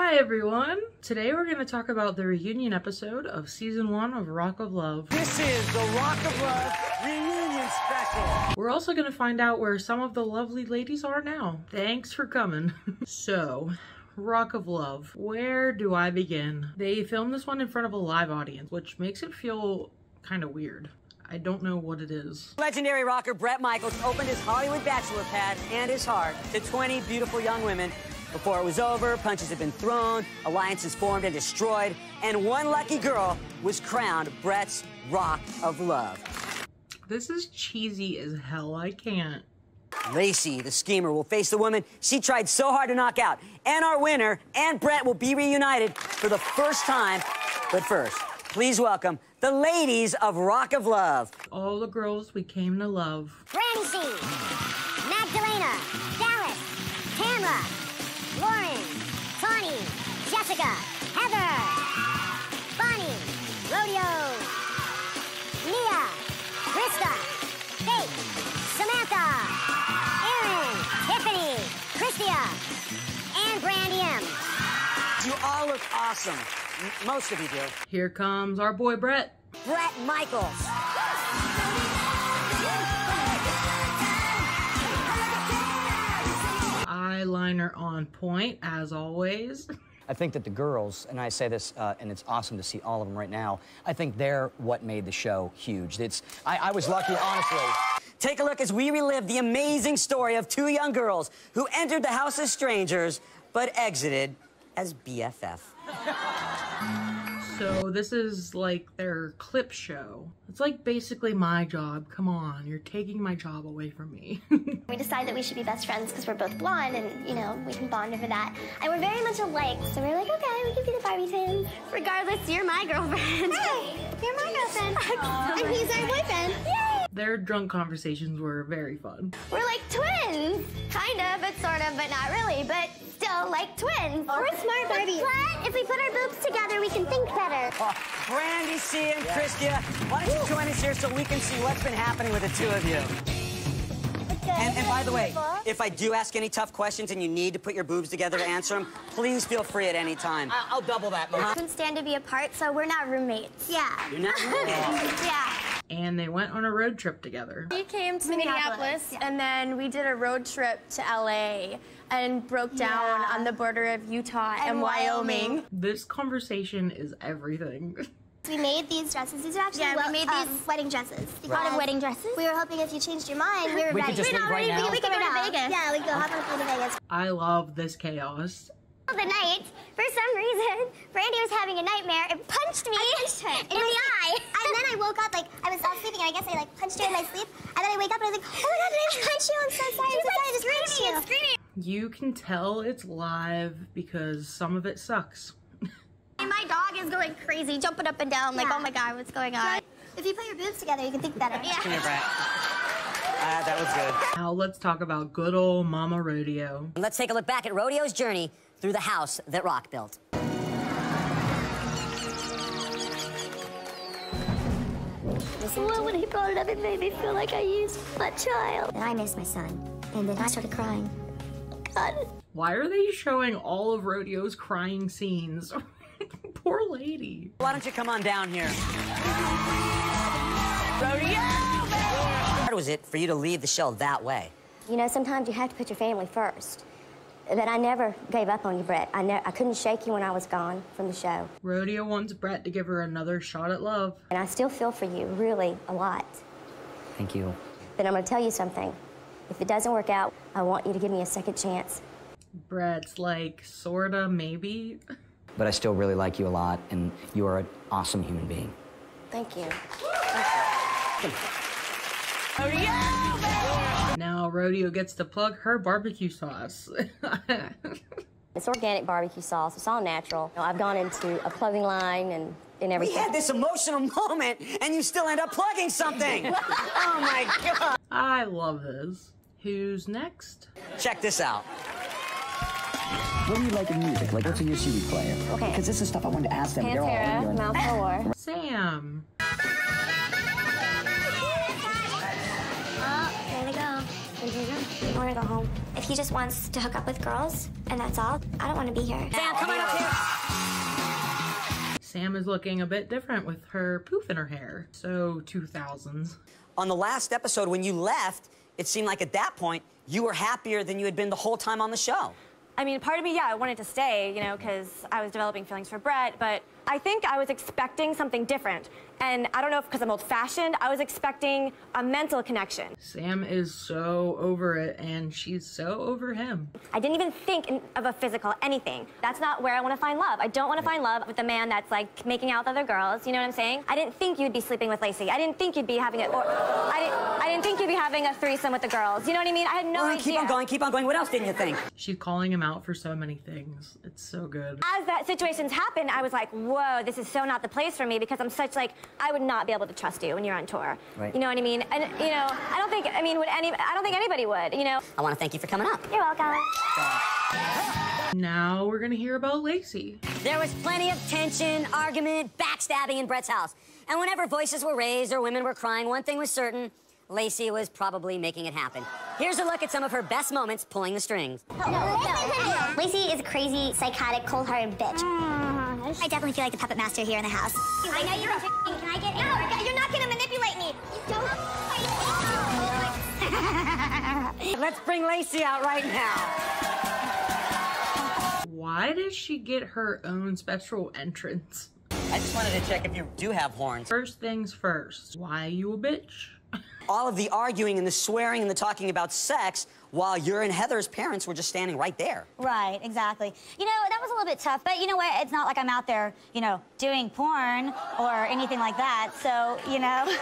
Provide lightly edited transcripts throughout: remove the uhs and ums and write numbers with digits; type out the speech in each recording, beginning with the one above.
Hi everyone! Today we're going to talk about the reunion episode of Season 1 of Rock of Love. This is the Rock of Love reunion special! We're also going to find out where some of the lovely ladies are now. Thanks for coming. So, Rock of Love. Where do I begin? They filmed this one in front of a live audience, which makes it feel kind of weird. I don't know what it is. Legendary rocker Bret Michaels opened his Hollywood bachelor pad and his heart to 20 beautiful young women. Before it was over, punches had been thrown, alliances formed and destroyed, and one lucky girl was crowned Bret's Rock of Love. This is cheesy as hell, I can't. Lacey, the schemer, will face the woman she tried so hard to knock out. And our winner and Bret will be reunited for the first time. But first, please welcome the ladies of Rock of Love. All the girls we came to love. Brandi C., Magdalena, Dallas, Tamara, Lauren, Tawny, Jessica, Heather, Bonnie, Rodeo, Mia, Christia, Faith, Samantha, Erin, Tiffany, Christia, and Brandi M. You all look awesome. Most of you do. Here comes our boy Bret. Bret Michaels. Eyeliner on point, as always. I think that the girls, and I say this, and it's awesome to see all of them right now, I think they're what made the show huge. I was lucky, honestly. Take a look as we relive the amazing story of two young girls who entered the house as strangers, but exited as BFF. So this is like their clip show. It's like basically my job. Come on, you're taking my job away from me. We decided that we should be best friends because we're both blonde and, you know, we can bond over that. And we're very much alike, so we're like, okay, we can be the Barbie twins. Regardless, you're my girlfriend. Hey, you're my girlfriend. And he's our boyfriend. Yay! Their drunk conversations were very fun. We're like twins. Kind of, but sort of, but not really, but still like twins. We're smart Barbies. But if we put our boobs together, we can think better. Oh, Brandi C. and Christia, why don't you join us here so we can see what's been happening with the two of you. And by the way, if I do ask any tough questions and you need to put your boobs together to answer them, please feel free at any time. I'll double that. We can stand to be apart, so we're not roommates. Yeah. You're not roommates? Yeah. And they went on a road trip together. We came to Minneapolis, yeah. And then we did a road trip to LA and broke down on the border of Utah and Wyoming. This conversation is everything. We made these dresses. These are actually we made these wedding dresses. They called them wedding dresses. We were hoping if you changed your mind, we were ready. We could go to Vegas. Yeah, we could go hop on a plane to Vegas. I love this chaos. The night, for some reason, Brandi was having a nightmare and punched me in the eye. And then I woke up, like, I was all sleeping, and I guess I, like, punched her in my sleep. And then I wake up, and I was like, oh, my God, did I punch you? I'm so sorry. I'm so sorry. I just punched you. Screaming. You can tell it's live because some of it sucks. And my dog is going crazy, jumping up and down, like, oh, my God, what's going on? If you put your boobs together, you can think better. Yeah. That was good. Now let's talk about good old Mama Rodeo. Let's take a look back at Rodeo's journey through the house that Rock built. Well, when he brought it up, it made me feel like I used my child. And I missed my son, and then I started crying. God. Why are they showing all of Rodeo's crying scenes? Poor lady. Why don't you come on down here? Rodeo! How hard was it for you to leave the show that way? You know, sometimes you have to put your family first. But I never gave up on you, Bret. I couldn't shake you when I was gone from the show. Rodeo wants Bret to give her another shot at love. And I still feel for you, really, a lot. Thank you. But I'm going to tell you something. If it doesn't work out, I want you to give me a second chance. Bret's like, sorta, maybe. But I still really like you a lot, and you are an awesome human being. Thank you. Rodeo! Now Rodeo gets to plug her barbecue sauce. It's organic barbecue sauce. It's all natural. I've gone into a plugging line and everything. We had this emotional moment, and you still end up plugging something. Oh, my God. I love this. Who's next? Check this out. What do you like in music? Like, what's in your CD player? Okay. Because this is stuff I wanted to ask them. Pantera, Mouth War. Sam. I want to go home. If he just wants to hook up with girls, and that's all, I don't want to be here. Sam, come on up here. Sam is looking a bit different with her poof in her hair. So 2000s. On the last episode, when you left, it seemed like at that point, you were happier than you had been the whole time on the show. I mean, part of me, yeah, I wanted to stay, you know, because I was developing feelings for Bret, but I think I was expecting something different. And I don't know if because I'm old-fashioned, I was expecting a mental connection. Sam is so over it, and she's so over him. I didn't even think of a physical anything. That's not where I want to find love. I don't want to find love with a man that's, like, making out with other girls, you know what I'm saying? I didn't think you'd be sleeping with Lacey. I didn't think you'd be having it, or I didn't think you'd be having a threesome with the girls. You know what I mean? I had no idea. Keep on going. What else didn't you think? She's calling him out for so many things. It's so good. As that situation's happened, I was like, whoa, this is so not the place for me, because I'm such, like, I would not be able to trust you when you're on tour. Right. You know what I mean? And, you know, I don't think anybody would, you know? I want to thank you for coming up. You're welcome. Now we're going to hear about Lacey. There was plenty of tension, argument, backstabbing in Bret's house. And whenever voices were raised or women were crying, one thing was certain, Lacey was probably making it happen. Here's a look at some of her best moments pulling the strings. No. Lacey is a crazy, psychotic, cold-hearted bitch. I definitely feel like the puppet master here in the house. I know you're a can I get in? No, you're not going to manipulate me. You don't. Let's bring Lacey out right now. Why does she get her own special entrance? I just wanted to check if you do have horns. First things first, why are you a bitch? All of the arguing and the swearing and the talking about sex while you're and Heather's parents were just standing right there. Right, exactly. You know, that was a little bit tough, but you know what? It's not like I'm out there, you know, doing porn or anything like that, so, you know.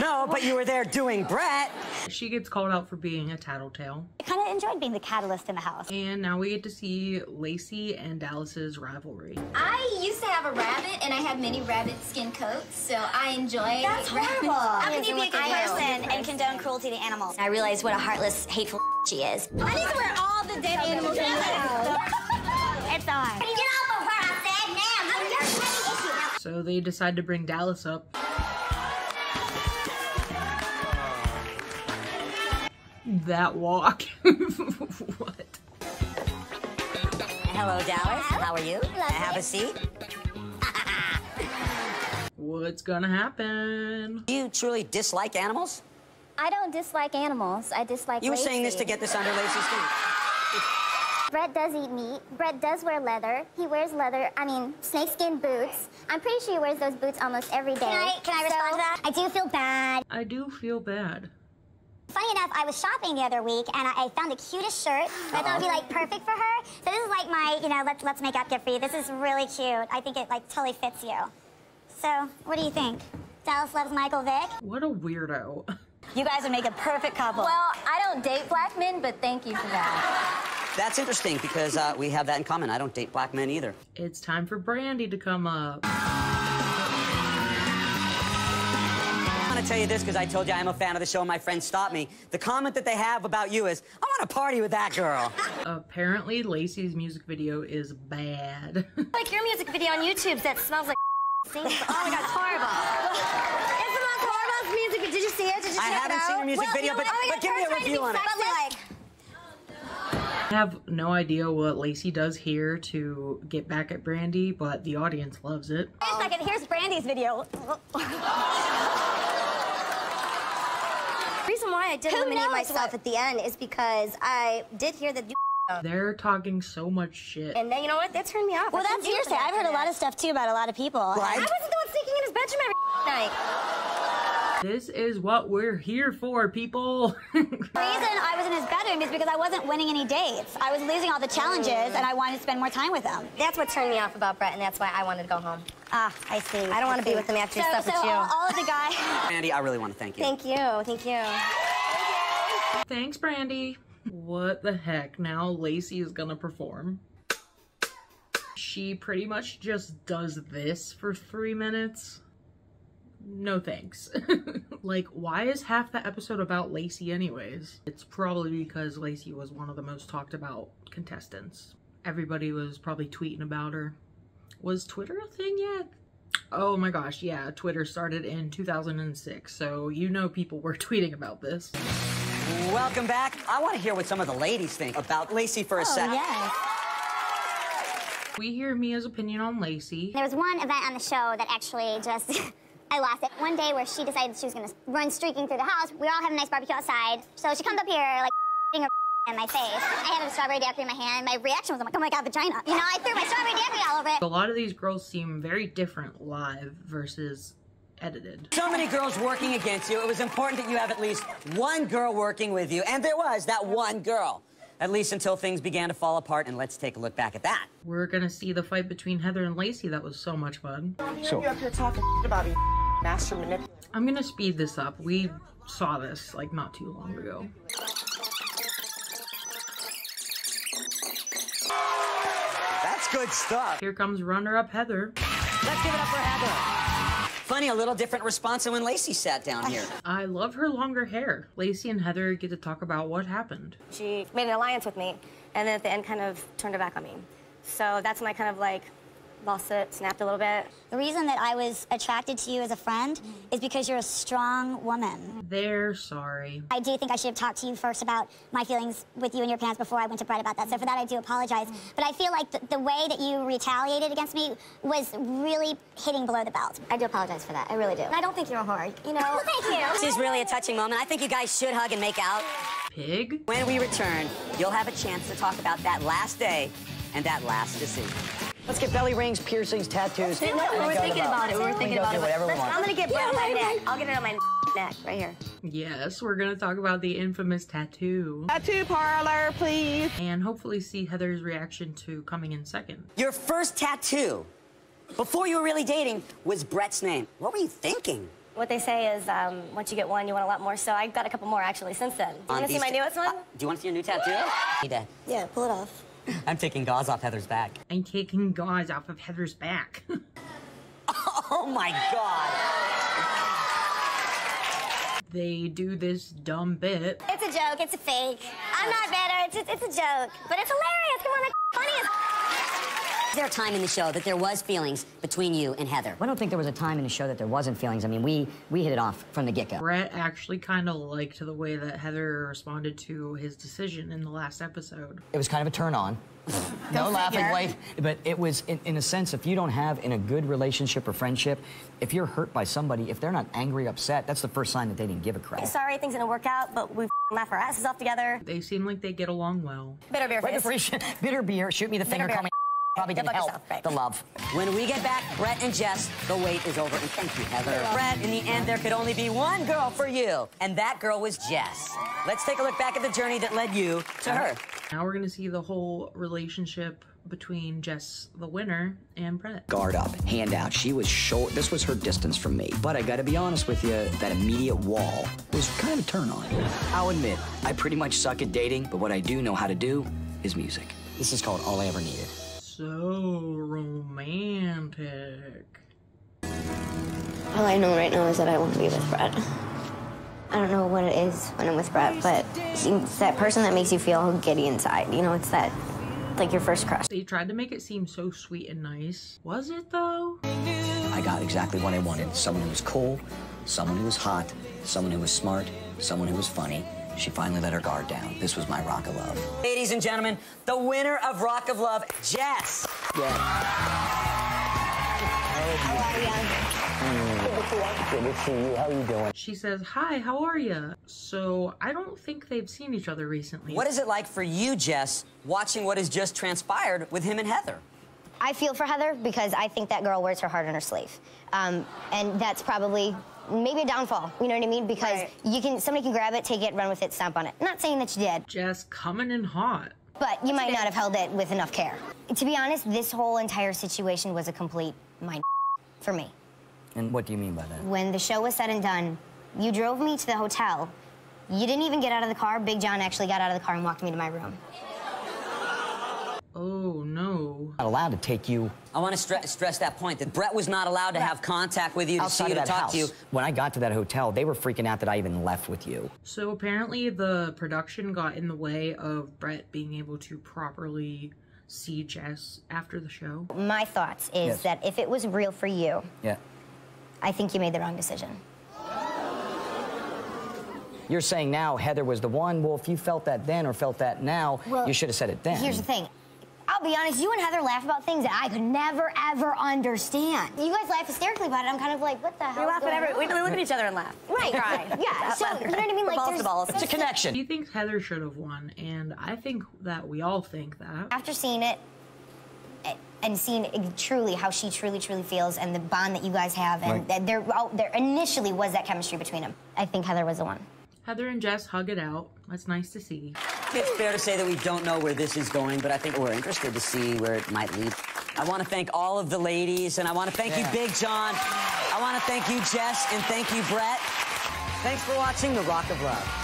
No, but you were there doing Bret. She gets called out for being a tattletale. I kind of enjoyed being the catalyst in the house. And now we get to see Lacey and Dallas's rivalry. I used to have a rabbit, and I had many rabbit skin coats, so I enjoy rabbits. That's horrible. How can you be a good person and condone cruelty to animals? I realized what a heartless, hateful she is. I need to wear all the dead animals in the house. It's hard. Get off of her, I said, now. I'm your petty issue now. So they decide to bring Dallas up. That walk. What? Hello, Dallas. Hello. How are you? Have a seat. What's gonna happen? Do you truly dislike animals? I don't dislike animals. I dislike Lacey. You were saying this to get this under Lacey's feet. Bret does eat meat. Bret does wear leather. He wears leather, I mean, snakeskin boots. I'm pretty sure he wears those boots almost every day. Can I respond to that? I do feel bad. I do feel bad. Funny enough, I was shopping the other week, and I found the cutest shirt that thought would be, like, perfect for her. So this is, like, my, you know, let's make up gift for you. This is really cute. I think it, like, totally fits you. So, what do you think? Dallas loves Michael Vick? What a weirdo. You guys would make a perfect couple. Well, I don't date black men, but thank you for that. That's interesting, because we have that in common. I don't date black men either. It's time for Brandi to come up. I want to tell you this because I told you I'm a fan of the show and my friends stopped me. The comment that they have about you is, I want to party with that girl. Apparently, Lacey's music video is bad. Like your music video on YouTube that smells like oh my God, it's horrible. It's the most horrible music. Did you see it? Did you check it out? I haven't seen your music video, but give me a review on it. I have no idea what Lacey does here to get back at Brandi, but the audience loves it. Wait a second, here's Brandi's video. The reason why I did eliminate myself at the end is because I did hear that you they're talking so much shit. And then, you know what? That turned me off. Well, that's hearsay. I've heard a lot of stuff, too, about a lot of people. Right? I wasn't the one sneaking in his bedroom every night. This is what we're here for, people. The reason I was in his bedroom is because I wasn't winning any dates. I was losing all the challenges, and I wanted to spend more time with him. That's what turned me off about Bret, and that's why I wanted to go home. Ah, I see. I don't want to be with him after stuff with you. All of the guys. Brandi, I really want to thank you. Thank you. Thank you. Thanks, Brandi. What the heck? Now Lacey is gonna perform. She pretty much just does this for 3 minutes. No thanks. Like, why is half the episode about Lacey anyways? It's probably because Lacey was one of the most talked about contestants. Everybody was probably tweeting about her. Was Twitter a thing yet? Oh my gosh, yeah, Twitter started in 2006, so you know people were tweeting about this. Welcome back. I want to hear what some of the ladies think about Lacey for a second. Yeah. We hear Mia's opinion on Lacey. There was one event on the show that actually just, I lost it. One day where she decided she was gonna run streaking through the house. We were all having a nice barbecue outside. So she comes up here, like, her in my face. I had a strawberry daiquiri in my hand. My reaction was, I'm like, oh my God, vagina. You know, I threw my strawberry daiquiri all over it. A lot of these girls seem very different live versus edited. So many girls working against you. It was important that you have at least one girl working with you. And there was that one girl. At least until things began to fall apart, and let's take a look back at that. We're gonna see the fight between Heather and Lacey. That was so much fun. So you're up here talking about a master manipulator. I'm gonna speed this up. We saw this like not too long ago. That's good stuff. Here comes runner-up Heather. Let's give it up for Heather. Funny, a little different response than when Lacey sat down here. I love her longer hair. Lacey and Heather get to talk about what happened. She made an alliance with me, and then at the end kind of turned her back on me. So that's when I kind of like lost it, snapped a little bit. The reason that I was attracted to you as a friend is because you're a strong woman. They're sorry. I do think I should have talked to you first about my feelings with you and your parents before I went to Bret about that. So for that, I do apologize. But I feel like the way that you retaliated against me was really hitting below the belt. I do apologize for that. I really do. I don't think you're a whore, you know? Well, thank you. This is really a touching moment. I think you guys should hug and make out. Pig? When we return, you'll have a chance to talk about that last day and that last decision. Let's get belly rings, piercings, tattoos. We were thinking about it. We were thinking about it. I'm going to get Bret on my neck. I'll get it on my neck right here. Yes, we're going to talk about the infamous tattoo. Tattoo parlor, please. And hopefully see Heather's reaction to coming in second. Your first tattoo, before you were really dating, was Bret's name. What were you thinking? What they say is, once you get one, you want a lot more. So I got a couple more, actually, since then. Do you want to see my newest one? Do you want to see your new tattoo? Yeah, pull it off. I'm taking gauze off Heather's back. I'm taking gauze off of Heather's back. Oh my God. They do this dumb bit. It's a joke, it's a fake. I'm not better, it's a joke. But it's hilarious, come on, it's funny as There was a time in the show that there was feelings between you and Heather. I don't think there was a time in the show that there wasn't feelings. I mean, we hit it off from the get-go. Bret actually kind of liked the way that Heather responded to his decision in the last episode. It was kind of a turn-on. No laughing wife, but it was, in a sense, if you don't have in a good relationship or friendship, if you're hurt by somebody, if they're not angry, upset, that's the first sign that they didn't give a crap. Sorry, things didn't work out, but we laugh our asses off together. They seem like they get along well. Bitter beer face. Bitter beer, shoot me the finger, call me. Probably didn't help yourself, right? The love. When we get back, Bret and Jess, the wait is over. And thank you, Heather. Bret, in the end, there could only be one girl for you, and that girl was Jess. Let's take a look back at the journey that led you to her. Now we're going to see the whole relationship between Jess, the winner, and Bret. Guard up, hand out. She was short. This was her distance from me. But I got to be honest with you, that immediate wall was kind of a turn on. I'll admit, I pretty much suck at dating, but what I do know how to do is music. This is called All I Ever Needed. So romantic. All I know right now is that I want to be with Bret. I don't know what it is when I'm with Bret, but it's that person that makes you feel giddy inside. You know, it's that, like your first crush. They tried to make it seem so sweet and nice. Was it though? I got exactly what I wanted. Someone who was cool, someone who was hot, someone who was smart, someone who was funny. She finally let her guard down. This was my Rock of Love. Ladies and gentlemen, the winner of Rock of Love, Jess. Yeah. How are you? Good to see you. How are you doing? She says, hi, how are you? So I don't think they've seen each other recently. What is it like for you, Jess, watching what has just transpired with him and Heather? I feel for Heather because I think that girl wears her heart on her sleeve. And that's probably maybe a downfall, you know what I mean? Because you can, somebody can grab it, take it, run with it, stomp on it. Not saying that you did. Just coming in hot. But you might not have held it with enough care. To be honest, this whole entire situation was a complete mind for me. And what do you mean by that? When the show was said and done, you drove me to the hotel. You didn't even get out of the car. Big John actually got out of the car and walked me to my room. Oh, no. Not allowed to take you. I want to stress that point, that Bret was not allowed to have contact with you, to see you, to talk to you. When I got to that hotel, they were freaking out that I even left with you. So apparently the production got in the way of Bret being able to properly see Jess after the show. My thoughts is that if it was real for you, I think you made the wrong decision. You're saying now Heather was the one. Well, if you felt that then or felt that now, you should have said it then. Here's the thing. I'll be honest, you and Heather laugh about things that I could never, ever understand. You guys laugh hysterically about it. I'm kind of like, what the hell? We laugh at every. We look at each other and laugh. Right. Right. Yeah. So, you know what I mean? Like, balls to balls. It's a connection. He thinks Heather should have won, and I think that we all think that. After seeing it, and seeing truly how she truly feels and the bond that you guys have, and that there initially was that chemistry between them. I think Heather was the one. Heather and Jess hug it out. That's nice to see. It's fair to say that we don't know where this is going, but I think we're interested to see where it might lead. I want to thank all of the ladies, and I want to thank you, Big John. I want to thank you, Jess, and thank you, Bret. Thanks for watching The Rock of Love.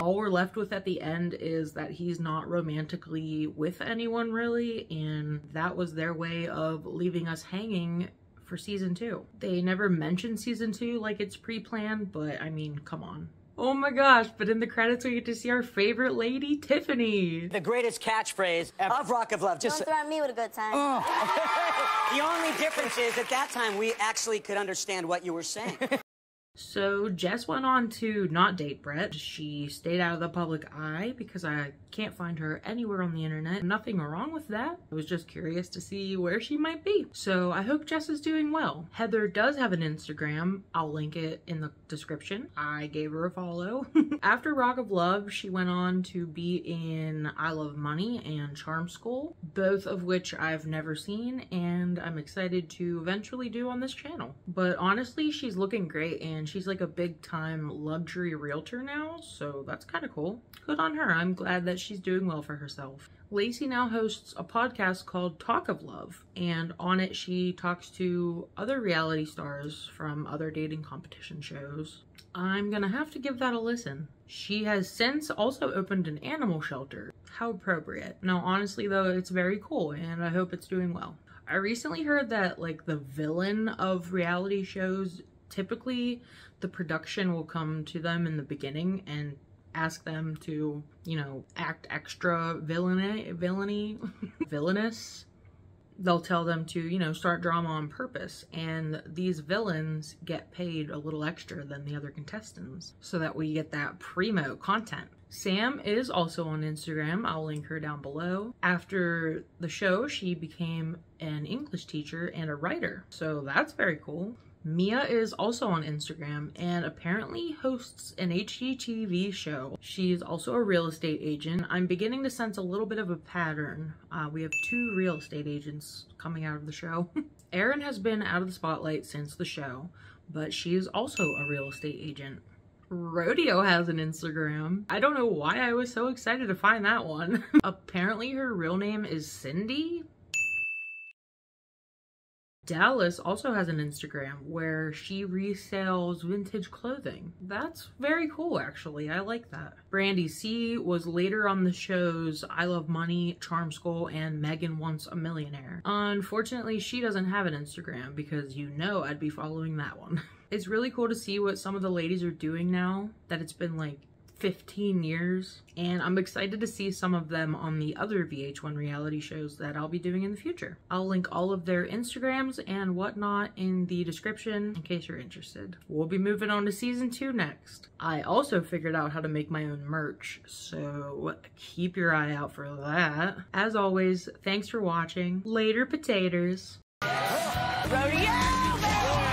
All we're left with at the end is that he's not romantically with anyone, really, and that was their way of leaving us hanging for season 2. They never mentioned season 2 like it's pre-planned, but I mean, come on. Oh my gosh, but in the credits we get to see our favorite lady, Tiffany. The greatest catchphrase ever of Rock of Love. Just throw me with a good time. Oh. The only difference is at that time we actually could understand what you were saying. So Jess went on to not date Bret. She stayed out of the public eye because I can't find her anywhere on the internet. Nothing wrong with that. I was just curious to see where she might be. So I hope Jess is doing well. Heather does have an Instagram. I'll link it in the description. I gave her a follow. After Rock of Love, she went on to be in I Love Money and Charm School, both of which I've never seen and I'm excited to eventually do on this channel. But honestly, she's looking great and she's like a big-time luxury realtor now, so that's kind of cool. Good on her. I'm glad that she's doing well for herself. Lacey now hosts a podcast called Talk of Love, and on it she talks to other reality stars from other dating competition shows. I'm gonna have to give that a listen. She has since also opened an animal shelter. How appropriate. No, honestly though, it's very cool, and I hope it's doing well. I recently heard that like the villain of reality shows, typically the production will come to them in the beginning and ask them to, you know, act extra villainous. They'll tell them to, you know, start drama on purpose, and these villains get paid a little extra than the other contestants so that we get that primo content. Sam is also on Instagram. I'll link her down below. After the show, she became an English teacher and a writer, so that's very cool. Mia is also on Instagram and apparently hosts an HGTV show. She's also a real estate agent. I'm beginning to sense a little bit of a pattern. We have 2 real estate agents coming out of the show. Erin has been out of the spotlight since the show, but she is also a real estate agent. Rodeo has an Instagram. I don't know why I was so excited to find that one. Apparently her real name is Cindy. Dallas also has an Instagram where she resells vintage clothing. That's very cool, actually. I like that. Brandi C. was later on the shows I Love Money, Charm School, and Megan Wants a Millionaire. Unfortunately, she doesn't have an Instagram because you know I'd be following that one. It's really cool to see what some of the ladies are doing now that it's been like 15 years, and I'm excited to see some of them on the other VH1 reality shows that I'll be doing in the future. I'll link all of their Instagrams and whatnot in the description in case you're interested. We'll be moving on to season 2 next. I also figured out how to make my own merch, so keep your eye out for that. As always, thanks for watching. Later, potatoes. Rodeo!